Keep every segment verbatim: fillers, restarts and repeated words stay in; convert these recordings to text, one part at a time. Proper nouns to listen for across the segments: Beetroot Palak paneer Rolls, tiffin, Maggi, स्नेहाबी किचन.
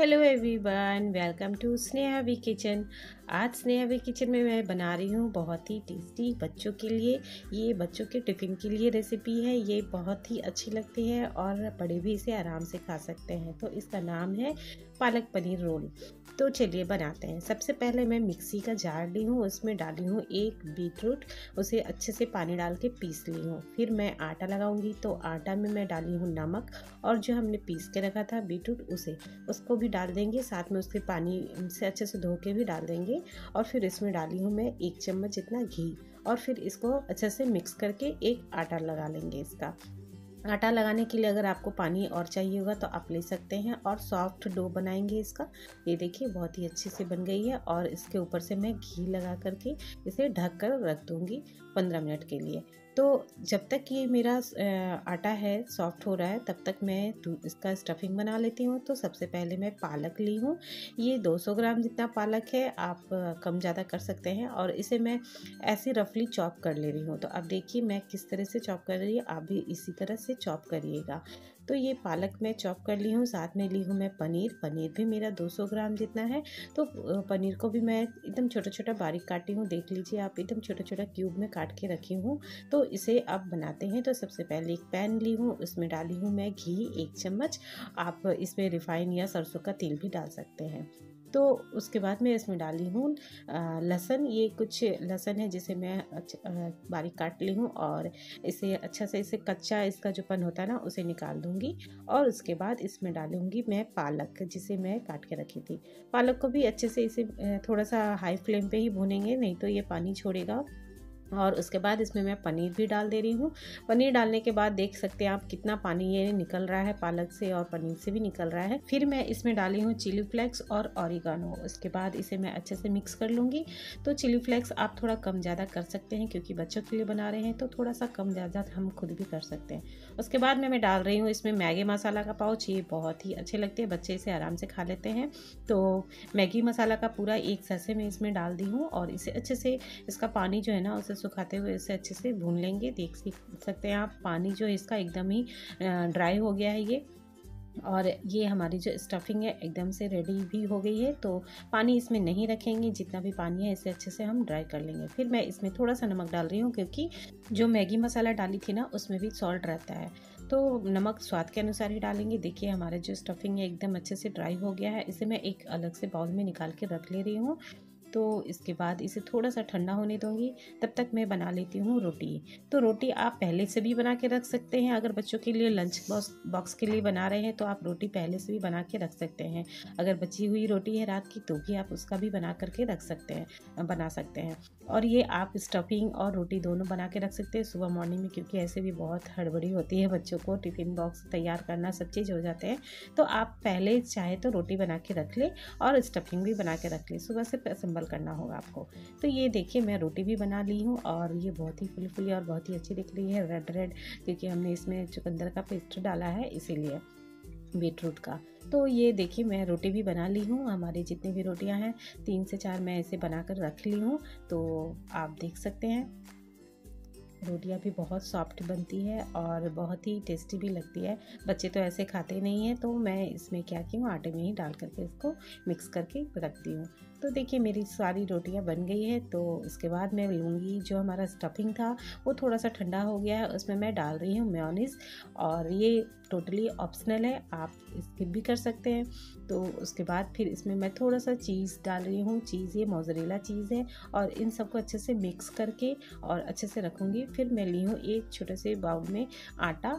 Hello everyone, welcome to स्नेहाबी किचन। आज स्नेहाबी किचन में मैं बना रही हूँ बहुत ही टेस्टी बच्चों के लिए, ये बच्चों के टिफ़िन के लिए रेसिपी है। ये बहुत ही अच्छी लगती है और बड़े भी इसे आराम से खा सकते हैं। तो इसका नाम है पालक पनीर रोल। तो चलिए बनाते हैं। सबसे पहले मैं मिक्सी का जार ली हूँ, उसमें डाली हूँ एक बीटरूट, उसे अच्छे से पानी डाल के पीस ली हूँ। फिर मैं आटा लगाऊँगी, तो आटा में मैं डाली हूँ नमक और जो हमने पीस के रखा था बीटरूट उसे उसको भी डाल देंगे, साथ में उसके पानी से अच्छे से धो के भी डाल देंगे। और फिर इसमें डाली हूँ मैं एक चम्मच जितना घी और फिर इसको अच्छे से मिक्स करके एक आटा लगा लेंगे। इसका आटा लगाने के लिए अगर आपको पानी और चाहिए होगा तो आप ले सकते हैं। और सॉफ्ट डो बनाएंगे इसका। ये देखिए बहुत ही अच्छे से बन गई है। और इसके ऊपर से मैं घी लगा करके इसे ढक कर रख दूँगी पंद्रह मिनट के लिए। तो जब तक ये मेरा आटा है सॉफ्ट हो रहा है, तब तक मैं इसका स्टफिंग बना लेती हूँ। तो सबसे पहले मैं पालक ली हूँ, ये दो सौ ग्राम जितना पालक है, आप कम ज़्यादा कर सकते हैं। और इसे मैं ऐसे रफली चॉप कर ले रही हूँ। तो आप देखिए मैं किस तरह से चॉप कर रही हूँ, आप भी इसी तरह से चॉप करिएगा। तो ये पालक मैं चॉप कर ली हूँ। साथ में ली हूँ मैं पनीर, पनीर भी मेरा दो सौ ग्राम जितना है। तो पनीर को भी मैं एकदम छोटा छोटा बारीक काटी हूँ, देख लीजिए आप, एकदम छोटा छोटा क्यूब में काट के रखी हूँ। तो इसे आप बनाते हैं। तो सबसे पहले एक पैन ली हूँ, उसमें डाली हूँ मैं घी एक चम्मच, आप इसमें रिफाइन या सरसों का तेल भी डाल सकते हैं। तो उसके बाद मैं इसमें डाली हूँ लहसुन, ये कुछ लहसुन है जिसे मैं बारीक काट ली हूँ और इसे अच्छा से, इसे कच्चा इसका जो पन होता है ना उसे निकाल दूँगी। और उसके बाद इसमें डालूँगी मैं पालक, जिसे मैं काट के रखी थी। पालक को भी अच्छे से इसे थोड़ा सा हाई फ्लेम पे ही भूनेंगे, नहीं तो ये पानी छोड़ेगा। और उसके बाद इसमें मैं पनीर भी डाल दे रही हूँ। पनीर डालने के बाद देख सकते हैं आप कितना पानी ये निकल रहा है, पालक से और पनीर से भी निकल रहा है। फिर मैं इसमें डाली हूँ चिली फ्लेक्स और ऑरिगानो। उसके बाद इसे मैं अच्छे से मिक्स कर लूँगी। तो चिली फ्लेक्स आप थोड़ा कम ज़्यादा कर सकते हैं, क्योंकि बच्चों के लिए बना रहे हैं तो थोड़ा सा कम ज़्यादा हम खुद भी कर सकते हैं। उसके बाद में मैं डाल रही हूँ इसमें मैगी मसाला का पाउच, ये बहुत ही अच्छे लगते हैं, बच्चे इसे आराम से खा लेते हैं। तो मैगी मसाला का पूरा एक सैसे मैं इसमें डाल दी हूँ और इसे अच्छे से, इसका पानी जो है ना उसे सुखाते हुए इसे अच्छे से भून लेंगे। देख सकते हैं आप पानी जो इसका एकदम ही ड्राई हो गया है ये, और ये हमारी जो स्टफिंग है एकदम से रेडी भी हो गई है। तो पानी इसमें नहीं रखेंगे, जितना भी पानी है इसे अच्छे से हम ड्राई कर लेंगे। फिर मैं इसमें थोड़ा सा नमक डाल रही हूँ, क्योंकि जो मैगी मसाला डाली थी ना उसमें भी सॉल्ट रहता है, तो नमक स्वाद के अनुसार ही डालेंगे। देखिए हमारा जो स्टफिंग है एकदम अच्छे से ड्राई हो गया है। इसे मैं एक अलग से बाउल में निकाल के रख ले रही हूँ। तो इसके बाद इसे थोड़ा सा ठंडा होने दूंगी, तब तक मैं बना लेती हूँ रोटी। तो रोटी आप पहले से भी बना के रख सकते हैं। अगर बच्चों के लिए लंच बॉक्स बॉक्स के लिए बना रहे हैं तो आप रोटी पहले से भी बना के रख सकते हैं। अगर बची हुई रोटी है रात की तो भी आप उसका भी बना करके रख सकते हैं, बना सकते हैं। और ये आप स्टफिंग और रोटी दोनों बना के रख सकते हैं सुबह मॉर्निंग में, क्योंकि ऐसे भी बहुत हड़बड़ी होती है, बच्चों को टिफ़िन बॉक्स तैयार करना, सब चीज़ हो जाते हैं। तो आप पहले चाहे तो रोटी बना के रख ले और स्टफिंग भी बना के रख ले, सुबह से करना होगा आपको। तो ये देखिए मैं रोटी भी बना ली हूँ और ये बहुत ही फुलफुली और बहुत ही अच्छी दिख रही है, रेड रेड, क्योंकि हमने इसमें चुकंदर का पेस्ट डाला है इसीलिए, बीटरूट का। तो ये देखिए मैं रोटी भी बना ली हूँ। हमारे जितनी भी रोटियाँ हैं तीन से चार मैं इसे बनाकर रख ली हूँ। तो आप देख सकते हैं रोटियाँ भी बहुत सॉफ्ट बनती है और बहुत ही टेस्टी भी लगती है। बच्चे तो ऐसे खाते नहीं हैं, तो मैं इसमें क्या की हूँ, आटे में ही डाल करके इसको मिक्स करके रखती हूँ। तो देखिए मेरी सारी रोटियाँ बन गई है। तो इसके बाद मैं लूँगी जो हमारा स्टफिंग था वो थोड़ा सा ठंडा हो गया है, उसमें मैं डाल रही हूँ मेयोनीज़, और ये टोटली ऑप्शनल है, आप स्किप भी कर सकते हैं। तो उसके बाद फिर इसमें मैं थोड़ा सा चीज़ डाल रही हूँ, चीज़ ये मोज़रेला चीज़ है, और इन सबको अच्छे से मिक्स करके और अच्छे से रखूँगी। फिर मैं ली हूँ एक छोटे से बाउल में आटा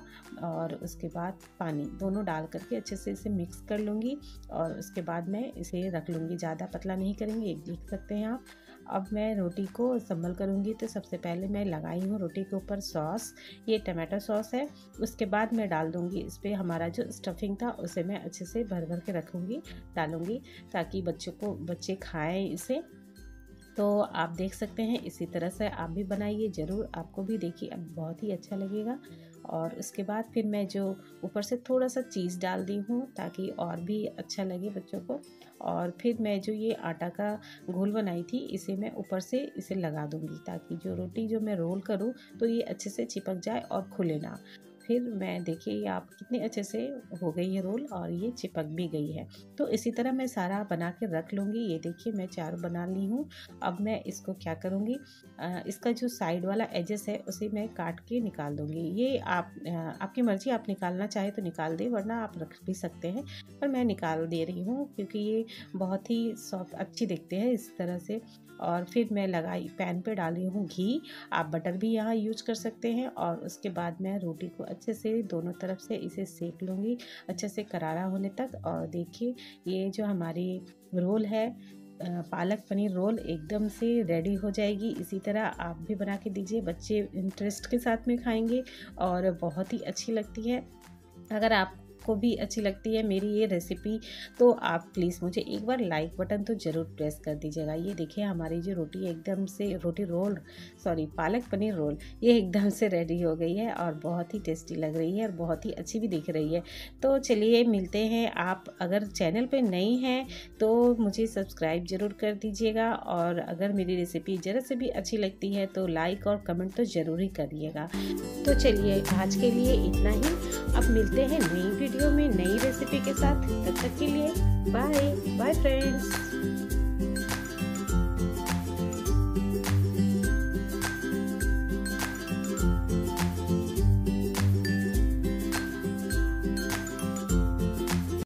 और उसके बाद पानी दोनों डाल करके अच्छे से इसे मिक्स कर लूँगी। और उसके बाद मैं इसे रख लूँगी, ज़्यादा पतला नहीं करेंगे, एक देख सकते हैं आप। अब मैं रोटी को संभल करूँगी। तो सबसे पहले मैं लगाई हूँ रोटी के ऊपर सॉस, ये टमाटो सॉस है। उसके बाद मैं डाल दूँगी इस पर हमारा जो स्टफिंग था उसे मैं अच्छे से भर भर के रखूँगी, डालूँगी, ताकि बच्चों को बच्चे खाएँ इसे। तो आप देख सकते हैं इसी तरह से आप भी बनाइए ज़रूर, आपको भी देखिए अब बहुत ही अच्छा लगेगा। और उसके बाद फिर मैं जो ऊपर से थोड़ा सा चीज़ डाल दी हूँ ताकि और भी अच्छा लगे बच्चों को। और फिर मैं जो ये आटा का घोल बनाई थी इसे मैं ऊपर से इसे लगा दूँगी, ताकि जो रोटी जो मैं रोल करूँ तो ये अच्छे से चिपक जाए और खुले ना। फिर मैं देखिए ये आप कितने अच्छे से हो गई है रोल और ये चिपक भी गई है। तो इसी तरह मैं सारा बना के रख लूँगी। ये देखिए मैं चार बना ली हूँ। अब मैं इसको क्या करूँगी, इसका जो साइड वाला एजेस है उसे मैं काट के निकाल दूँगी। ये आप आपकी मर्ज़ी, आप निकालना चाहे तो निकाल दें वरना आप रख भी सकते हैं, पर मैं निकाल दे रही हूँ क्योंकि ये बहुत ही सॉफ्ट अच्छी दिखते हैं इस तरह से। और फिर मैं लगाई पैन पे डाली हूँ घी, आप बटर भी यहाँ यूज कर सकते हैं। और उसके बाद मैं रोटी को अच्छे से दोनों तरफ से इसे सेक लूँगी अच्छे से करारा होने तक। और देखिए ये जो हमारी रोल है पालक पनीर रोल एकदम से रेडी हो जाएगी। इसी तरह आप भी बना के दीजिए, बच्चे इंटरेस्ट के साथ में खाएंगे और बहुत ही अच्छी लगती है। अगर आप को भी अच्छी लगती है मेरी ये रेसिपी तो आप प्लीज़ मुझे एक बार लाइक बटन तो ज़रूर प्रेस कर दीजिएगा। ये देखिए हमारी जो रोटी एकदम से रोटी role sorry palak paneer role ये एकदम से रेडी हो गई है और बहुत ही टेस्टी लग रही है और बहुत ही अच्छी भी दिख रही है। तो चलिए मिलते हैं। आप अगर चैनल पर नई हैं तो मुझे सब्सक्राइब ज़रूर कर दीजिएगा और अगर मेरी रेसिपी ज़रा से भी अच्छी लगती है तो लाइक और कमेंट तो ज़रूर ही करिएगा। तो चलिए आज के लिए इतना ही। अब मिलते हैं नई वीडियो में नई रेसिपी के साथ। तब तक के लिए बाय बाय फ्रेंड्स।